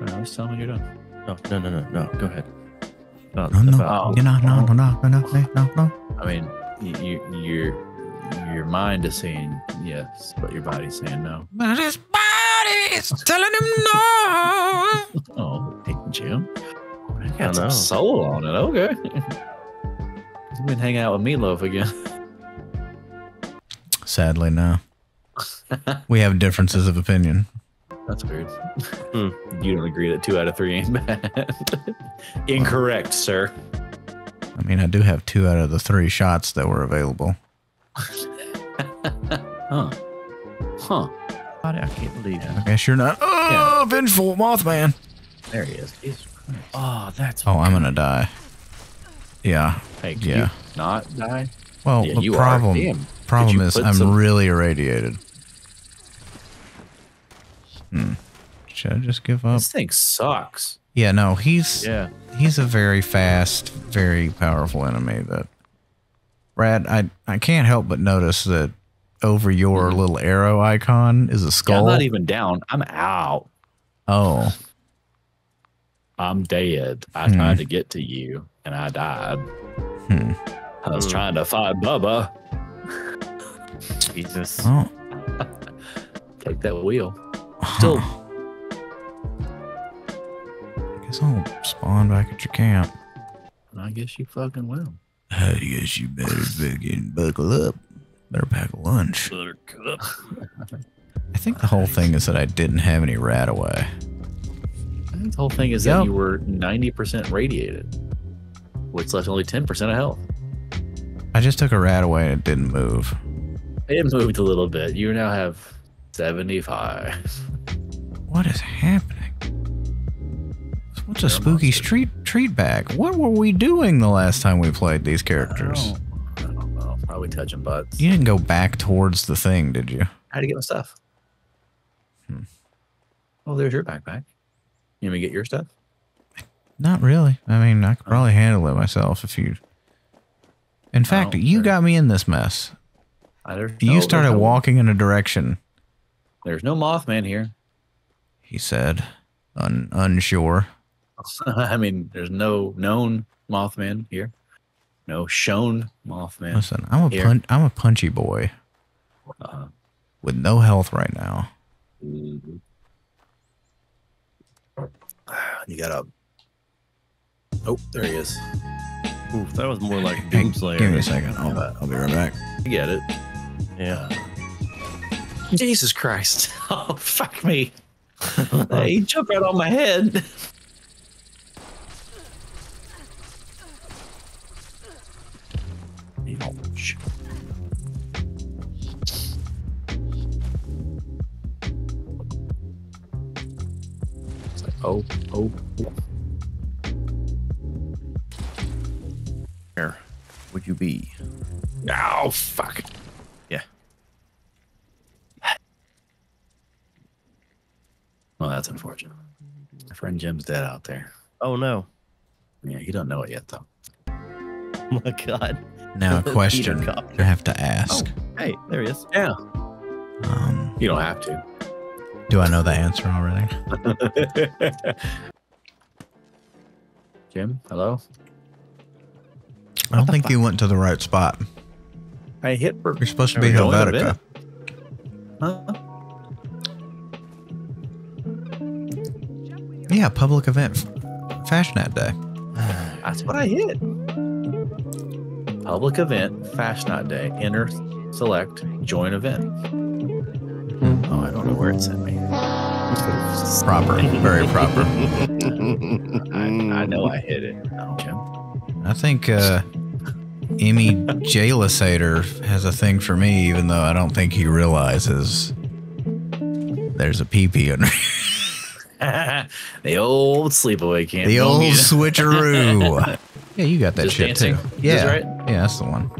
No, just tell me you're done. No. Go ahead. No. I mean, your mind is saying yes, but your body's saying no. But his body's telling him no. Oh, hey, Jim. I got some soul on it. Okay. You've been hanging out with Meatloaf again. Sadly, no. We have differences of opinion. That's weird. You don't agree that 2 out of 3 ain't bad. Incorrect, sir. I mean, I do have 2 out of the 3 shots that were available. Huh. I can't believe it. I guess you're not. Oh, yeah. Vengeful Mothman. There he is. Jesus Christ. Oh, that's. Oh, weird. I'm gonna die. Yeah. Hey, can you not die? Well, yeah, the problem is I'm really irradiated. Should I just give up? This thing sucks. Yeah, no, he's a very fast, very powerful enemy. That Brad, I can't help but notice that over your little arrow icon is a skull. Yeah, I'm not even down. I'm out. Oh, I'm dead. I tried to get to you, and I died. I was trying to fight Bubba. Jesus. Oh. Take that wheel. Still. I guess I'll spawn back at your camp. I guess you fucking will. I guess you better fucking buckle up. Better pack a lunch. I think the whole thing is that I didn't have any rat away. I think the whole thing is that you were 90% radiated, which left only 10% of health. I just took a rat away and it didn't move. It moved a little bit. You now have 75. What is happening? What's a spooky treat bag? What were we doing the last time we played these characters? I don't know. Probably touching butts. You didn't go back towards the thing, did you? How'd you get my stuff? Oh, there's your backpack. You want me to get your stuff? Not really. I mean, I could probably handle it myself if you... In fact, you got me in this mess. You started walking in a direction. There's no Mothman here, he said, unsure. I mean, there's no known Mothman here. No shown Mothman. Listen, I'm a punchy boy with no health right now. You got up. Oh, there he is. Oof, that was more like Doomslayer. Give me a second. I'll be right back. You get it. Yeah. Jesus Christ. Oh, fuck me. He jumped right on my head. It's like, oh. Where would you be? Oh, fuck. Yeah. Well, that's unfortunate. My friend Jim's dead out there. Oh, no. Yeah, you don't know it yet, though. Oh, my God. Now, a question I have to ask. Oh, hey, there he is. Yeah. You don't have to. Do I know the answer already? Jim, hello? I don't think you went to the right spot. I hit. You're supposed to be Helvetica. Huh? Yeah, public event, Fasnacht Day. That's what I hit. Public event, Fasnacht Day. Enter, select, join event. Oh, I don't know where it sent me. Proper, very proper. I know I hit it. I think Emmy Jailasator has a thing for me, even though I don't think he realizes there's a pee-pee under here. The old sleepaway camp. The old switcheroo. Yeah, you got that just shit dancing. Too. Yeah, that's right. Yeah, that's the one.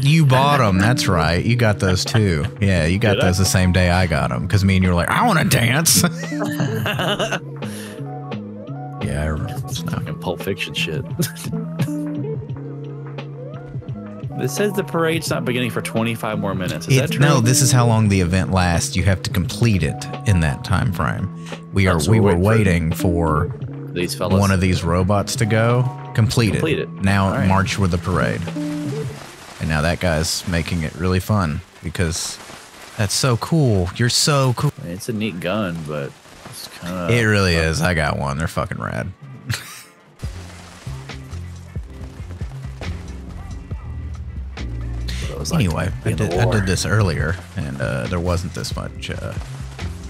You bought them. That's right. You got those too. Yeah, you got those the same day I got them because me and you were like, I want to dance. Yeah, I remember. It's fucking Pulp Fiction shit. It says the parade's not beginning for 25 more minutes. Is that true? No, this is how long the event lasts. You have to complete it in that time frame. We were waiting for these fellas. One of these robots to go complete it. Now right. March with the parade. And now that guy's making it really fun because that's so cool. You're so cool. It's a neat gun, but it's kind of. It really is. I got one. They're fucking rad. Anyway, I did this earlier, and there wasn't this much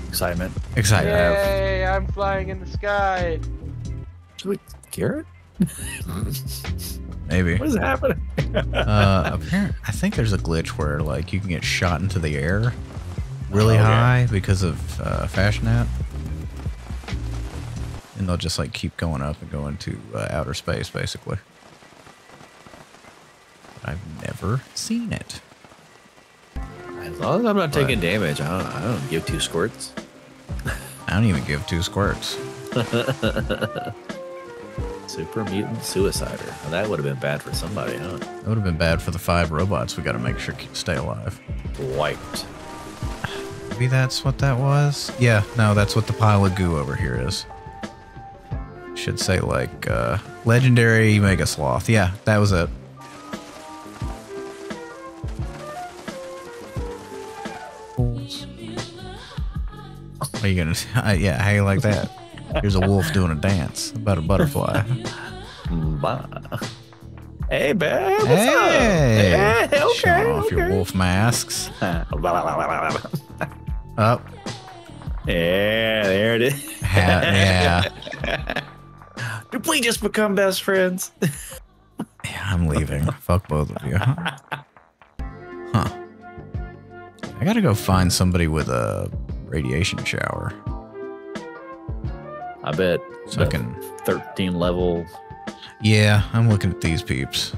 excitement. Hey, I'm flying in the sky. Wait, Garrett? Maybe. What is happening? I think there's a glitch where like you can get shot into the air really high because of Fasnacht, and they'll just like keep going up and going to outer space, basically. I've never seen it. As long as I'm not taking damage, I don't give two squirts. I don't even give two squirts. Super mutant suicider. Well, that would have been bad for somebody, huh? That would have been bad for the 5 robots we got to make sure stay alive. Wiped. Maybe that's what that was? Yeah, no, that's what the pile of goo over here is. Should say, like, legendary mega sloth. Yeah, that was it. What are you gonna say? Yeah, how you like that? Here's a wolf doing a dance about a butterfly. Hey, babe. What's up? Hey, Showing off your wolf masks. Up. Yeah, there it is. Yeah. Did we just become best friends? Yeah, I'm leaving. Fuck both of you. Huh. I gotta go find somebody with a radiation shower. I bet. So I can 13 level. Yeah, I'm looking at these peeps.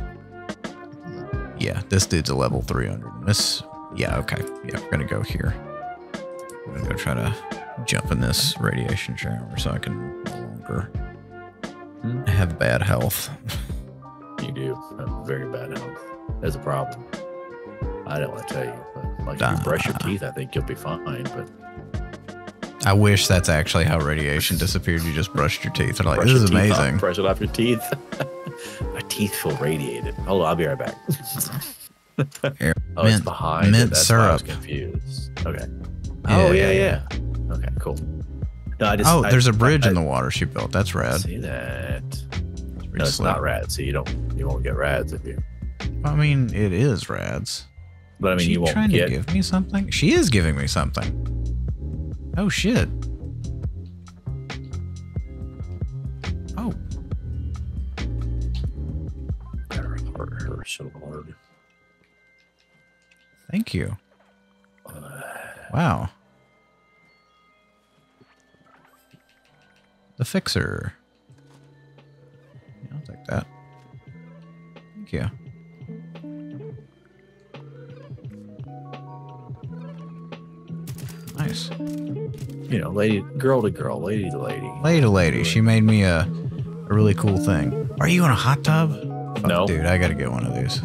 Yeah, this dude's a level 300. This, yeah, okay. Yeah, we're gonna go here. I'm gonna go try to jump in this radiation shower so I can no longer have bad health. You do. Very bad health. That's a problem. I don't want to tell you, but like if you brush your teeth, I think you'll be fine, but. I wish that's actually how radiation disappeared. You just brushed your teeth. Like, this is amazing. Brush it off your teeth. My teeth feel radiated. Hold on, I'll be right back. Here. Oh, mint, it's behind. Mint syrup. I was confused. Okay. Yeah, oh, yeah. Okay, cool. No, there's a bridge in the water she built. That's rad. I see that. No, it's not rad. So you won't get rads if you. I mean, it is rads. But I mean, you won't get. Is she trying to give me something? She is giving me something. Oh shit. Oh. Thank you. Wow. The fixer. I'll take that. Thank you. Nice. You know, lady to lady. She made me a really cool thing. Are you in a hot tub? Fuck, no, dude, I gotta get one of these.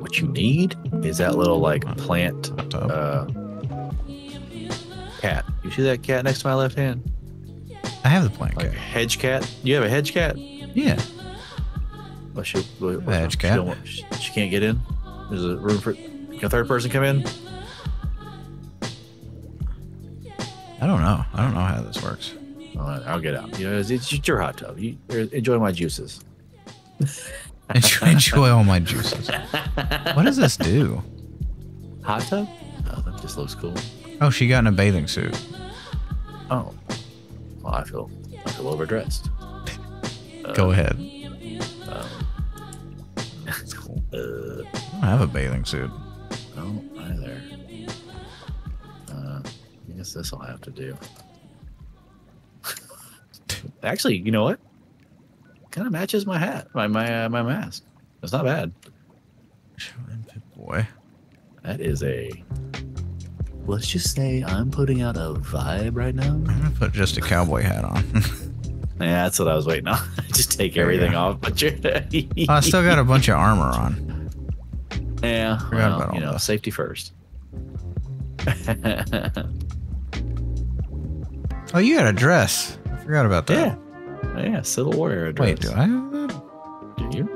What you need is that little like plant cat. You see that cat next to my left hand? I have the plant cat. Hedge cat. You have a hedge cat? Yeah. Well, she can't get in. There's a room for. Can a third person come in? I don't know how this works. I'll get out. You know, it's your hot tub. You enjoy my juices. Enjoy all my juices. What does this do? Hot tub? Oh, that just looks cool. Oh, she got in a bathing suit. Oh, well, I feel overdressed. Go ahead. That's cool. I don't have a bathing suit. No, either. This will have to do. Actually, you know what? Kind of matches my hat, my mask. It's not bad. Boy, that is a. Let's just say I'm putting out a vibe right now. I'm gonna put just a cowboy hat on. Yeah, that's what I was waiting on. Just take everything off. But I still got a bunch of armor on. Yeah, well, you know, that. Safety first. Oh, you got a dress. I forgot about that. Yeah, yeah, Civil Warrior dress. Wait, do I have that? Do you?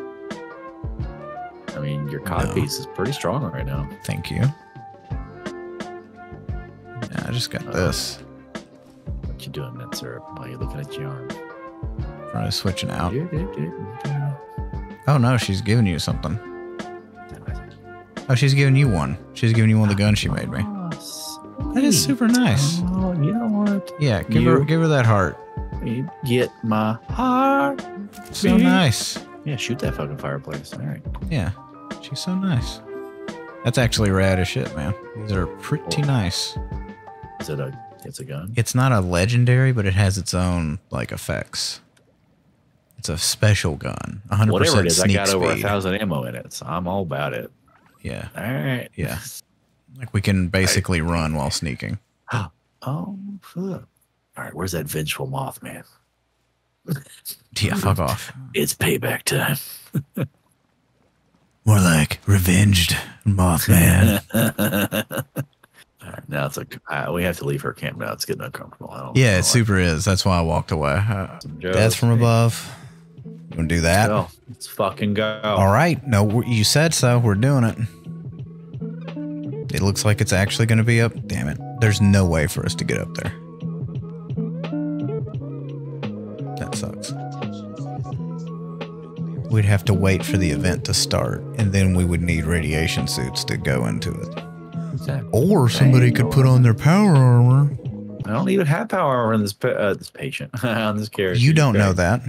I mean, your codpiece is pretty strong right now. Thank you. Yeah, I just got this. What you doing, Mint Syrup? Why are you looking at your arm? Probably switching out. Oh, no, she's giving you something. Oh, she's giving you one. She's giving you one of the guns she made me. That is super nice. Oh, you know what? Yeah, give her that heart. You get my heart. So nice. Yeah, shoot that fucking fireplace. All right. Yeah, she's so nice. That's actually rad as shit, man. These are pretty nice. Is it a? It's a gun. It's not a legendary, but it has its own like effects. It's a special gun. 100%. Whatever it is, I got over 1,000 ammo in it, so I'm all about it. Yeah. All right. Yeah. Like we can basically run while sneaking. Oh, fuck. All right, where's that vengeful Mothman? Yeah, fuck off. It's payback time. More like revenged Mothman. All right, now it's like we have to leave her camp now. It's getting uncomfortable. I don't know it super is. That's why I walked away. Death from above. You gonna do that? Let's fucking go. All right. No, you said so. We're doing it. It looks like it's actually going to be up. Damn it. There's no way for us to get up there. That sucks. We'd have to wait for the event to start, and then we would need radiation suits to go into it. Exactly. Or somebody could put on their power armor. I don't even have power armor on this patient. On this character. You don't know that.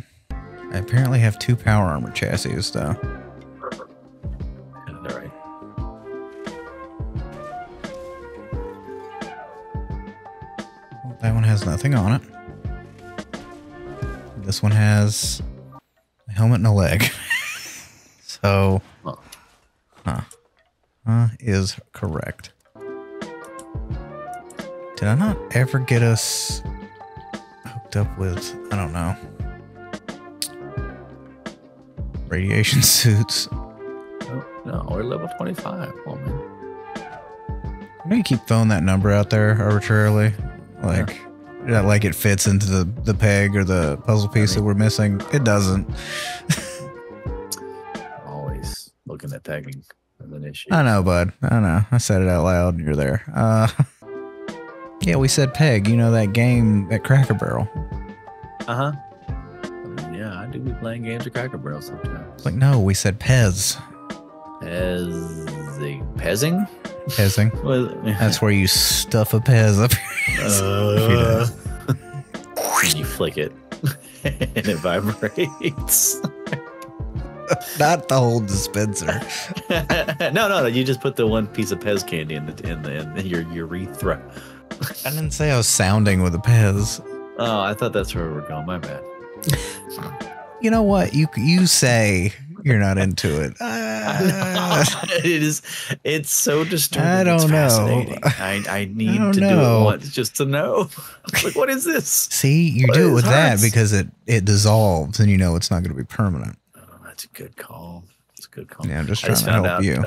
I apparently have 2 power armor chassis, though. That one has nothing on it. This one has a helmet and a leg. So, is correct. Did I not ever get us hooked up with, I don't know, radiation suits? No, we're level 25. Oh, man. I know you keep throwing that number out there arbitrarily. Like, not like it fits into the peg or the puzzle piece that we're missing. It doesn't. Always looking at pegging as an issue. I know, bud. I know. I said it out loud and you're there. Yeah, we said peg. You know that game at Cracker Barrel. Yeah, I do be playing games at Cracker Barrel sometimes. Like, no, we said Pez. Pezzing? Pezzing. Well, that's where you stuff a Pez up here. You flick it and it vibrates. Not the whole dispenser. No, you just put the one piece of Pez candy in your urethra. I didn't say I was sounding with a Pez. Oh, I thought that's where we were going. My bad. You know what? You say you're not into it. It's so disturbing. I don't know. I need to do it once just to know. Like, what is this? See, you do it with that because it dissolves and you know it's not going to be permanent. Oh, that's a good call. It's a good call. Yeah, I'm just trying to help you.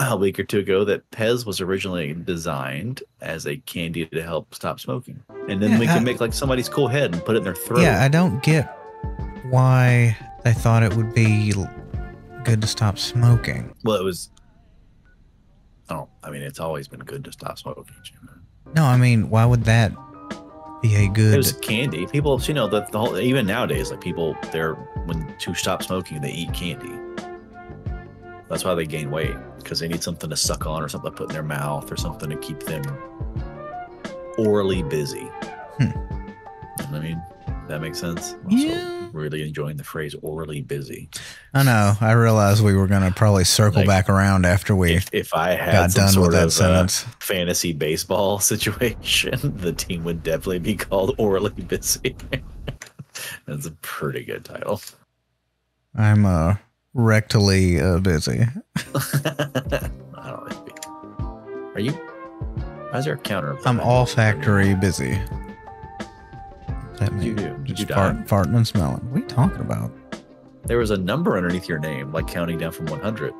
A week or two ago that Pez was originally designed as a candy to help stop smoking. And then we can make like somebody's cool head and put it in their throat. Yeah, I don't get why they thought it would be good to stop smoking. Well, it was... I mean, it's always been good to stop smoking. No, I mean, why would that be a good... It was candy. People, you know, the whole, even nowadays, like people, when to stop smoking, they eat candy. That's why they gain weight, because they need something to suck on or something to put in their mouth or something to keep them orally busy. You know what I mean? That makes sense? Yeah. Really enjoying the phrase orally busy. I know. I realized we were going to probably circle back around after we if I had got done with that sentence. Fantasy baseball situation, the team would definitely be called Orally Busy. That's a pretty good title. I'm rectally busy. I don't think. Are you? How's your counter? I'm olfactory busy. You do. Just farting and smelling. What are you talking about? There was a number underneath your name, like counting down from 100.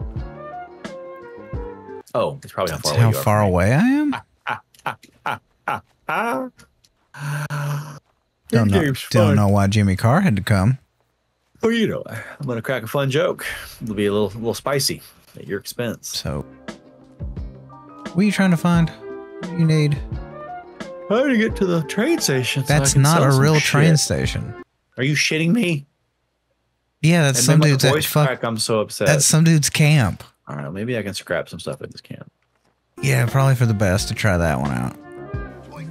Oh, it's probably not far away. That's how far away I am? Don't know why Jimmy Carr had to come. Oh, you know, I'm going to crack a fun joke. It'll be a little spicy at your expense. So, what are you trying to find? What do you need? How do you get to the train station? That's not a real train station. Are you shitting me? Yeah, that's some dude's crack. I'm so upset. That's some dude's camp. I don't know. Maybe I can scrap some stuff at this camp. Yeah, probably for the best to try that one out.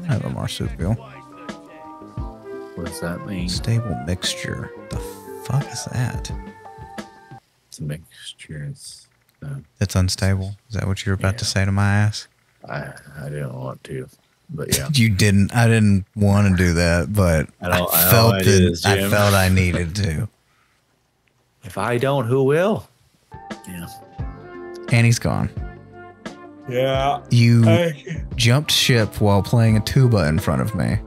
I have a marsupial. What does that mean? Stable mixture. The fuck is that? It's a mixture. It's unstable. Is that what you're about to say to my ass? I didn't want to. But yeah. You didn't. I didn't want to do that, but I felt I needed to. If I don't, who will? Yeah. And he's gone. Yeah. You jumped ship while playing a tuba in front of me.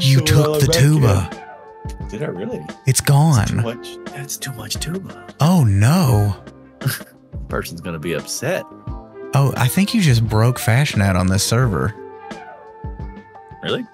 You took the tuba. Did I really? It's gone. That's too much tuba. Oh, no. Person's going to be upset. Oh, I think you just broke Fasnacht on this server. Really?